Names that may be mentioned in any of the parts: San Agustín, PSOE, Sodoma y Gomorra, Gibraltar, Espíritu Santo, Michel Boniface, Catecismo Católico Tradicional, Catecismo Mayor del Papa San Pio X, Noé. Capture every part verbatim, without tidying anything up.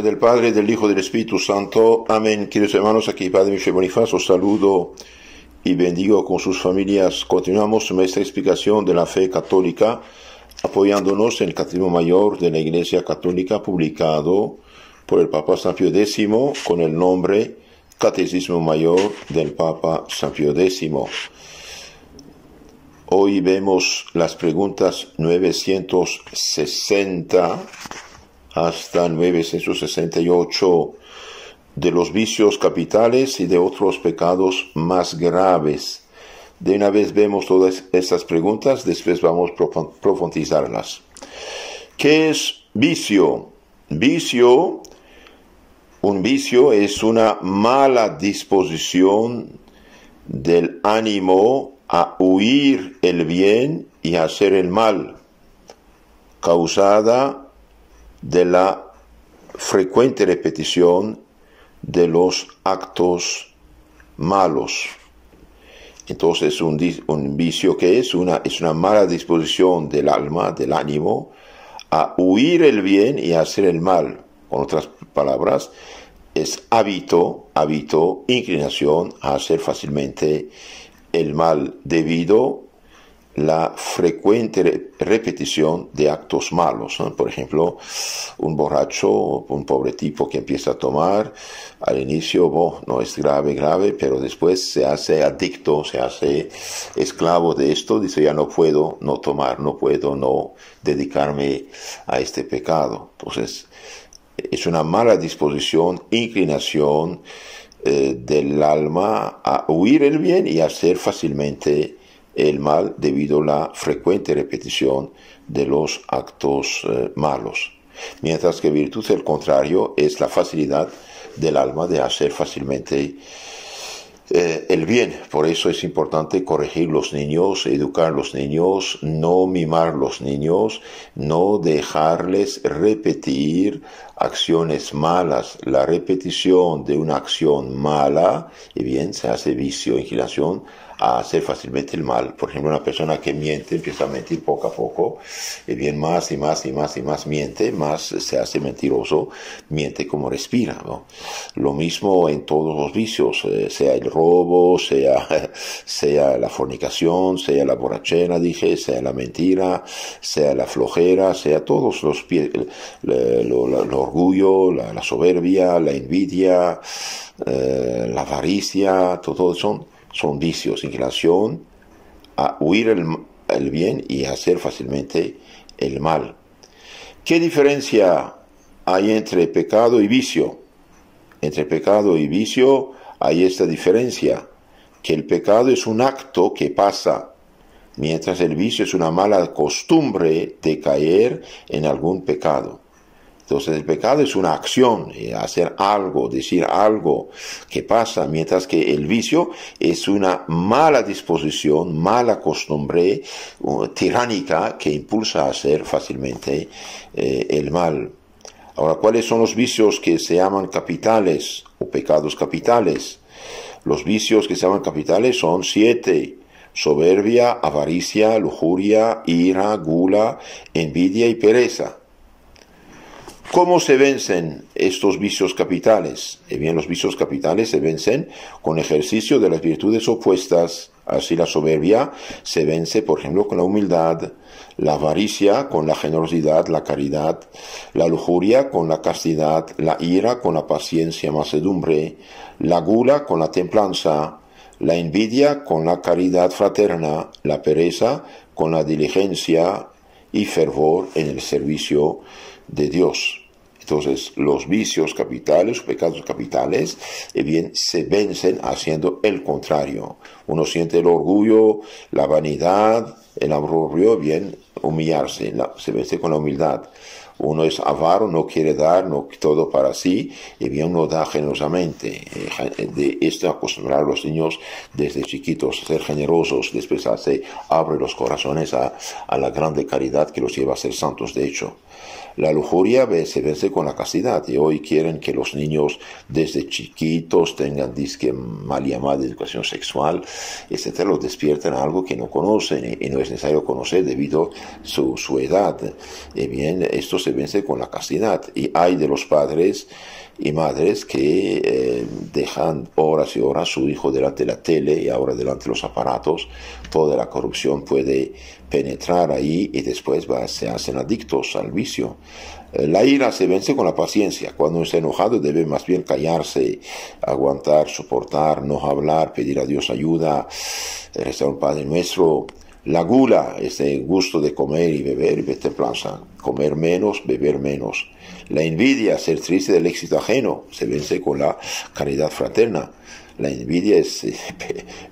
nombre del Padre, del Hijo y del Espíritu Santo. Amén. Queridos hermanos, aquí Padre Michel Boniface, os saludo y bendigo con sus familias. Continuamos nuestra explicación de la fe católica, apoyándonos en el Catecismo Mayor de la Iglesia Católica, publicado por el Papa San Pio X, con el nombre Catecismo Mayor del Papa San Pio X. Hoy vemos las preguntas novecientos sesenta hasta novecientos sesenta y ocho de los vicios capitales y de otros pecados más graves. De una vez vemos todas estas preguntas, después vamos a profundizarlas. ¿Qué es vicio? Vicio, un vicio es una mala disposición del ánimo a huir el bien y a hacer el mal, causada de la frecuente repetición de los actos malos. Entonces, un, un vicio que es una, es una mala disposición del alma, del ánimo, a huir el bien y a hacer el mal. Con otras palabras, es hábito, hábito, inclinación a hacer fácilmente el mal debido a la frecuente repetición de actos malos, ¿no? Por ejemplo, un borracho, un pobre tipo que empieza a tomar, al inicio oh, no es grave, grave, pero después se hace adicto, se hace esclavo de esto, dice ya no puedo no tomar, no puedo no dedicarme a este pecado. Entonces, es una mala disposición, inclinación del alma a huir el bien y a hacer fácilmente el mal debido a la frecuente repetición de los actos eh, malos. Mientras que virtud, el contrario, es la facilidad del alma de hacer fácilmente eh, el bien. Por eso es importante corregir los niños, educar los niños, no mimar los niños, no dejarles repetir acciones malas. La repetición de una acción mala, y bien, se hace vicio, inclinación a hacer fácilmente el mal. Por ejemplo, una persona que miente, empieza a mentir poco a poco, y bien, más y más y más y más miente, más se hace mentiroso, miente como respira, ¿no? Lo mismo en todos los vicios, eh, sea el robo, sea, sea la fornicación, sea la borrachera, dije, sea la mentira, sea la flojera, sea todos los pies, los orgullo, la, la soberbia, la envidia, eh, la avaricia, todo, todo son, son vicios, inclinación a huir el, el bien y hacer fácilmente el mal. ¿Qué diferencia hay entre pecado y vicio? Entre pecado y vicio hay esta diferencia, que el pecado es un acto que pasa, mientras el vicio es una mala costumbre de caer en algún pecado. Entonces el pecado es una acción, hacer algo, decir algo que pasa, mientras que el vicio es una mala disposición, mala costumbre uh, tiránica que impulsa a hacer fácilmente eh, el mal. Ahora, ¿cuáles son los vicios que se llaman capitales o pecados capitales? Los vicios que se llaman capitales son siete: soberbia, avaricia, lujuria, ira, gula, envidia y pereza. ¿Cómo se vencen estos vicios capitales? Eh bien, los vicios capitales se vencen con ejercicio de las virtudes opuestas. Así, la soberbia se vence, por ejemplo, con la humildad, la avaricia con la generosidad, la caridad, la lujuria con la castidad, la ira con la paciencia, mansedumbre, la gula con la templanza, la envidia con la caridad fraterna, la pereza con la diligencia y fervor en el servicio de Dios. Entonces, los vicios capitales, pecados capitales, eh bien, se vencen haciendo el contrario. Uno siente el orgullo, la vanidad, el abrobio, bien, humillarse, la, se vence con la humildad. Uno es avaro, no quiere dar no, todo para sí, y bien, uno da generosamente. De esto acostumbrar a los niños desde chiquitos a ser generosos, después hace, abre los corazones a, a la grande caridad que los lleva a ser santos, de hecho. La lujuria se vence con la castidad, y hoy quieren que los niños desde chiquitos tengan disque mal llamada educación sexual, etcétera. Los despiertan a algo que no conocen y no es necesario conocer debido a su, su edad. Y bien, esto se se vence con la castidad. Y hay de los padres y madres que eh, dejan horas y horas su hijo delante de la tele y ahora delante de los aparatos. Toda la corrupción puede penetrar ahí y después va, se hacen adictos al vicio. La ira se vence con la paciencia. Cuando está enojado debe más bien callarse, aguantar, soportar, no hablar, pedir a Dios ayuda, rezar un Padre Nuestro. La gula, este gusto de comer y beber, y templanza, comer menos, beber menos. La envidia, ser triste del éxito ajeno, se vence con la caridad fraterna. La envidia es,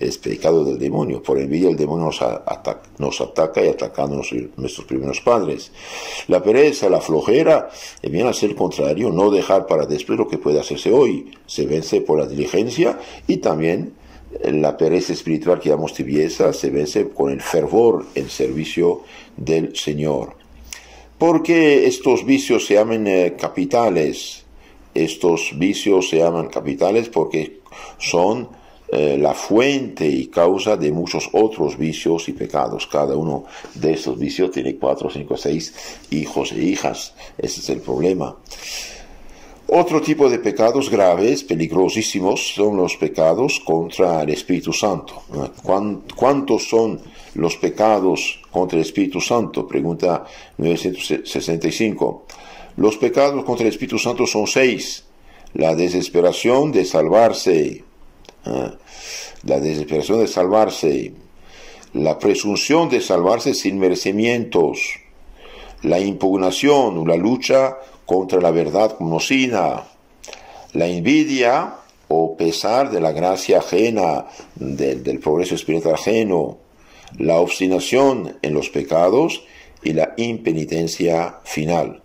es pecado del demonio. Por envidia el demonio nos ataca, nos ataca y atacando nuestros primeros padres. La pereza, la flojera, viene a ser contrario, no dejar para después lo que puede hacerse hoy. Se vence por la diligencia y también la pereza espiritual que llamamos tibieza se vence con el fervor en servicio del Señor. Porque estos vicios se llaman eh, capitales. Estos vicios se llaman capitales porque son eh, la fuente y causa de muchos otros vicios y pecados. Cada uno de estos vicios tiene cuatro, cinco, seis hijos e hijas. Ese es el problema. Otro tipo de pecados graves, peligrosísimos, son los pecados contra el Espíritu Santo. ¿Cuántos son los pecados contra el Espíritu Santo? Pregunta novecientos sesenta y cinco. Los pecados contra el Espíritu Santo son seis. La desesperación de salvarse. La desesperación de salvarse. La presunción de salvarse sin merecimientos. La impugnación o la lucha contra la verdad conocida, la envidia o pesar de la gracia ajena, de, del progreso espiritual ajeno, la obstinación en los pecados y la impenitencia final.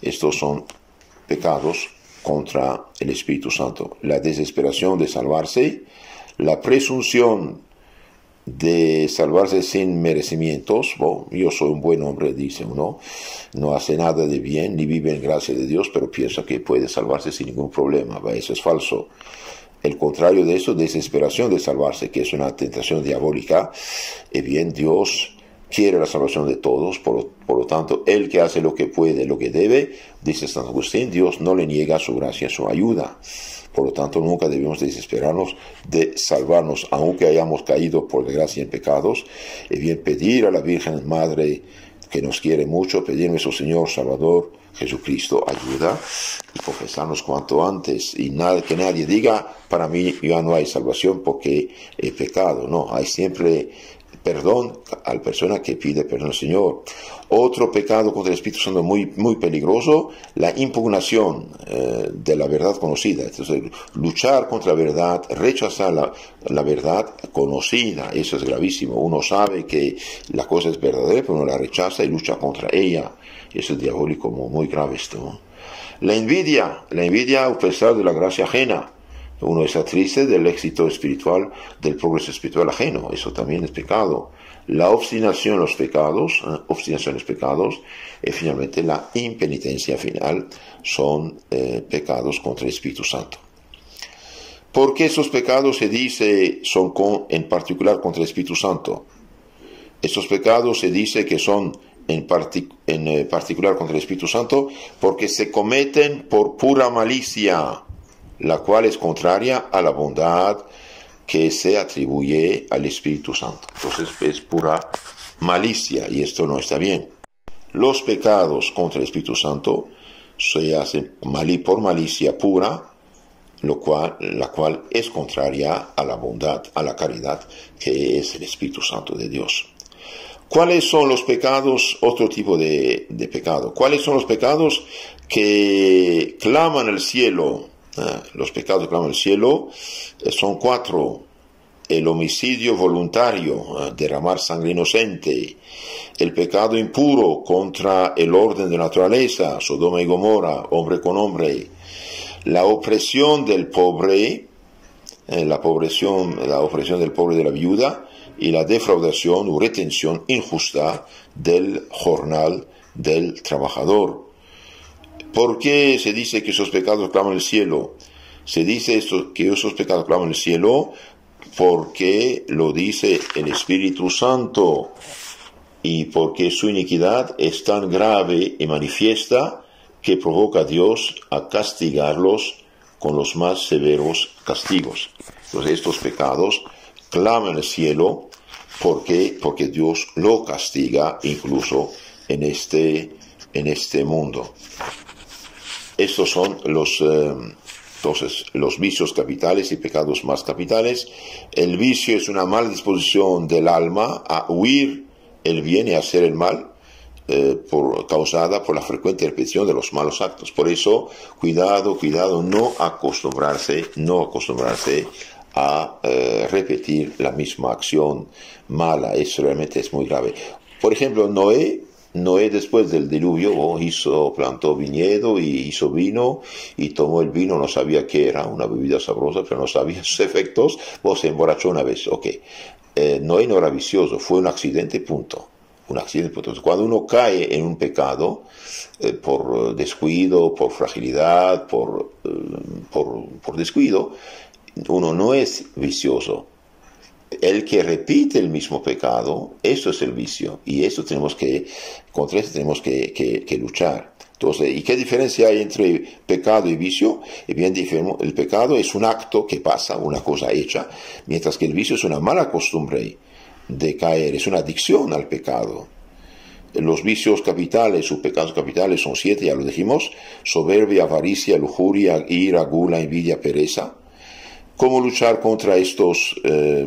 Estos son pecados contra el Espíritu Santo. La desesperación de salvarse, la presunción de salvarse sin merecimientos. Bueno, yo soy un buen hombre, dice uno, no hace nada de bien ni vive en gracia de Dios, pero piensa que puede salvarse sin ningún problema. Eso es falso. El contrario de eso, desesperación de salvarse, que es una tentación diabólica. Y bien, Dios quiere la salvación de todos, por, por lo tanto, el que hace lo que puede, lo que debe, dice San Agustín, Dios no le niega su gracia, su ayuda. Por lo tanto, nunca debemos desesperarnos de salvarnos, aunque hayamos caído por desgracia en pecados. Y bien, pedir a la Virgen Madre, que nos quiere mucho, pedir a nuestro Señor Salvador Jesucristo ayuda y confesarnos cuanto antes. Y nada, que nadie diga, para mí ya no hay salvación porque he pecado. No, hay siempre perdón a la persona que pide perdón al Señor. Otro pecado contra el Espíritu Santo muy, muy peligroso, la impugnación eh, de la verdad conocida. Entonces, luchar contra la verdad, rechazar la, la verdad conocida, eso es gravísimo. Uno sabe que la cosa es verdadera, pero uno la rechaza y lucha contra ella. Eso es diabólico, muy, muy grave esto. La envidia, la envidia a pesar de la gracia ajena. Uno está triste del éxito espiritual, del progreso espiritual ajeno. Eso también es pecado. La obstinación en los pecados, eh, obstinación en los pecados, y finalmente la impenitencia final son eh, pecados contra el Espíritu Santo. ¿Por qué esos pecados se dice son con, en particular contra el Espíritu Santo? Estos pecados se dice que son en, partic, en eh, particular contra el Espíritu Santo porque se cometen por pura malicia, la cual es contraria a la bondad que se atribuye al Espíritu Santo. Entonces es pura malicia y esto no está bien. Los pecados contra el Espíritu Santo se hacen por malicia pura, lo cual, la cual es contraria a la bondad, a la caridad que es el Espíritu Santo de Dios. ¿Cuáles son los pecados? Otro tipo de, de pecado. ¿Cuáles son los pecados que claman al cielo? Los pecados que claman al cielo son cuatro: el homicidio voluntario, derramar sangre inocente, el pecado impuro contra el orden de la naturaleza, Sodoma y Gomorra, hombre con hombre, la opresión del pobre, la opresión, la opresión del pobre de la viuda y la defraudación o retención injusta del jornal del trabajador. ¿Por qué se dice que esos pecados claman el cielo? Se dice esto, que esos pecados claman el cielo porque lo dice el Espíritu Santo y porque su iniquidad es tan grave y manifiesta que provoca a Dios a castigarlos con los más severos castigos. Entonces estos pecados claman al cielo porque, porque Dios lo castiga incluso en este, en este mundo. Estos son los, eh, entonces, los vicios capitales y pecados más capitales. El vicio es una mala disposición del alma a huir el bien y a hacer el mal, eh, por, causada por la frecuente repetición de los malos actos. Por eso, cuidado, cuidado, no acostumbrarse, no acostumbrarse a eh, repetir la misma acción mala. Eso realmente es muy grave. Por ejemplo, Noé, Noé después del diluvio oh, hizo, plantó viñedo y hizo vino y tomó el vino, no sabía qué era, una bebida sabrosa, pero no sabía sus efectos, oh, se emborrachó una vez, ok. Eh, Noé no era vicioso, fue un accidente, punto. Un accidente, punto. Cuando uno cae en un pecado, eh, por descuido, por fragilidad, por, eh, por, por descuido, uno no es vicioso. El que repite el mismo pecado, eso es el vicio, y eso tenemos que, contra eso tenemos que, que, que luchar. Entonces, ¿y qué diferencia hay entre pecado y vicio? Es bien diferente. El pecado es un acto que pasa, una cosa hecha, mientras que el vicio es una mala costumbre de caer, es una adicción al pecado. Los vicios capitales, sus pecados capitales son siete, ya lo dijimos: soberbia, avaricia, lujuria, ira, gula, envidia, pereza. ¿Cómo luchar contra estos, eh,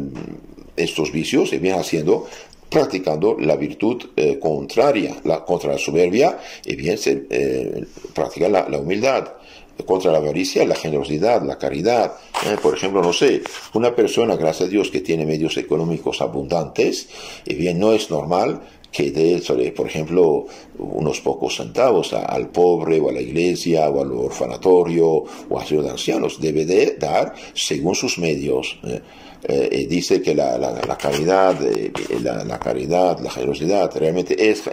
estos vicios? Es bien haciendo, practicando la virtud eh, contraria, la, contra la soberbia, es bien eh, practicar la, la humildad, contra la avaricia, la generosidad, la caridad. Eh, por ejemplo, no sé, una persona, gracias a Dios, que tiene medios económicos abundantes, es bien no es normal que dé, por ejemplo, unos pocos centavos a, al pobre o a la iglesia o al orfanatorio o a los ancianos. Debe de dar según sus medios. Eh, eh, dice que la, la, la caridad, eh, la, la caridad, la generosidad, realmente es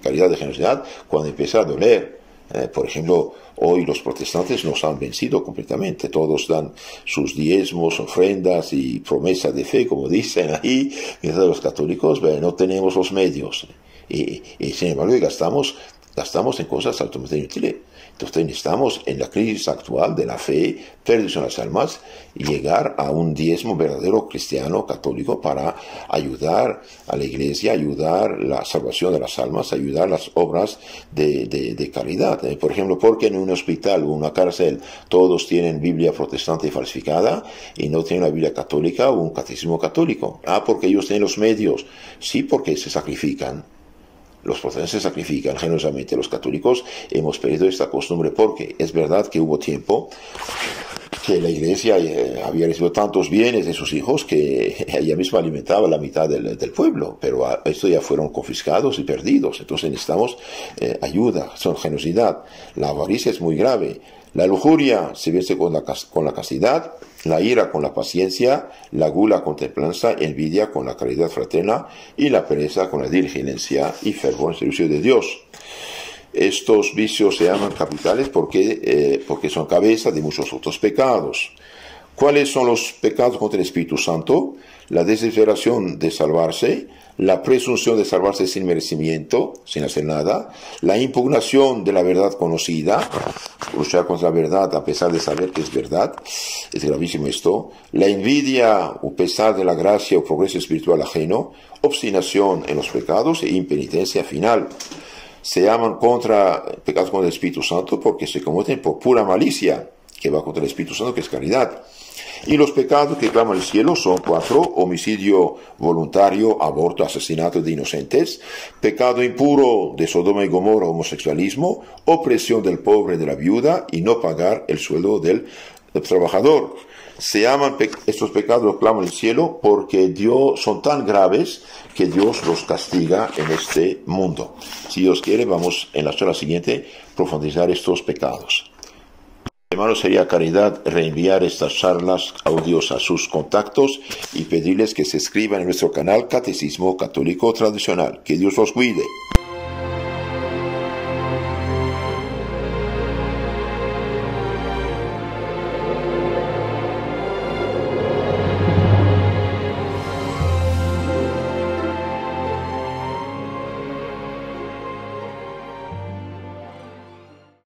caridad de generosidad cuando empieza a doler. Eh, por ejemplo, hoy los protestantes nos han vencido completamente. Todos dan sus diezmos, ofrendas y promesas de fe, como dicen ahí, mientras los católicos bueno, no tenemos los medios. Y, y sin embargo, gastamos, gastamos en cosas altamente inútiles. Entonces necesitamos, en la crisis actual de la fe, perdición de las almas, llegar a un diezmo verdadero cristiano, católico, para ayudar a la iglesia, ayudar la salvación de las almas, ayudar las obras de, de, de caridad. Por ejemplo, porque en un hospital o una cárcel todos tienen Biblia protestante falsificada y no tienen una Biblia católica o un catecismo católico. Ah, porque ellos tienen los medios. Sí, porque se sacrifican. Los protestantes se sacrifican generosamente. Los católicos hemos perdido esta costumbre porque es verdad que hubo tiempo que la iglesia había recibido tantos bienes de sus hijos que ella misma alimentaba la mitad del, del pueblo, pero estos ya fueron confiscados y perdidos. Entonces necesitamos eh, ayuda, son generosidad. La avaricia es muy grave. La lujuria se vence con la, con la castidad, la ira con la paciencia, la gula con templanza, envidia con la caridad fraterna y la pereza con la diligencia y fervor en servicio de Dios. Estos vicios se llaman capitales porque, eh, porque son cabeza de muchos otros pecados. ¿Cuáles son los pecados contra el Espíritu Santo? La desesperación de salvarse, la presunción de salvarse sin merecimiento, sin hacer nada, la impugnación de la verdad conocida, luchar contra la verdad a pesar de saber que es verdad, es gravísimo esto, la envidia o pesar de la gracia o progreso espiritual ajeno, obstinación en los pecados e impenitencia final. Se llaman contra pecados contra el Espíritu Santo porque se cometen por pura malicia, que va contra el Espíritu Santo, que es caridad. Y los pecados que claman al cielo son cuatro: homicidio voluntario, aborto, asesinato de inocentes, pecado impuro de Sodoma y Gomorra, homosexualismo, opresión del pobre, de la viuda y no pagar el sueldo del, del trabajador. Se llaman pe estos pecados, los claman al cielo porque Dios son tan graves que Dios los castiga en este mundo. Si Dios quiere, vamos en la charla siguiente a profundizar estos pecados. Hermanos, sería caridad reenviar estas charlas audios a sus contactos y pedirles que se inscriban en nuestro canal Catecismo Católico Tradicional. Que Dios los cuide.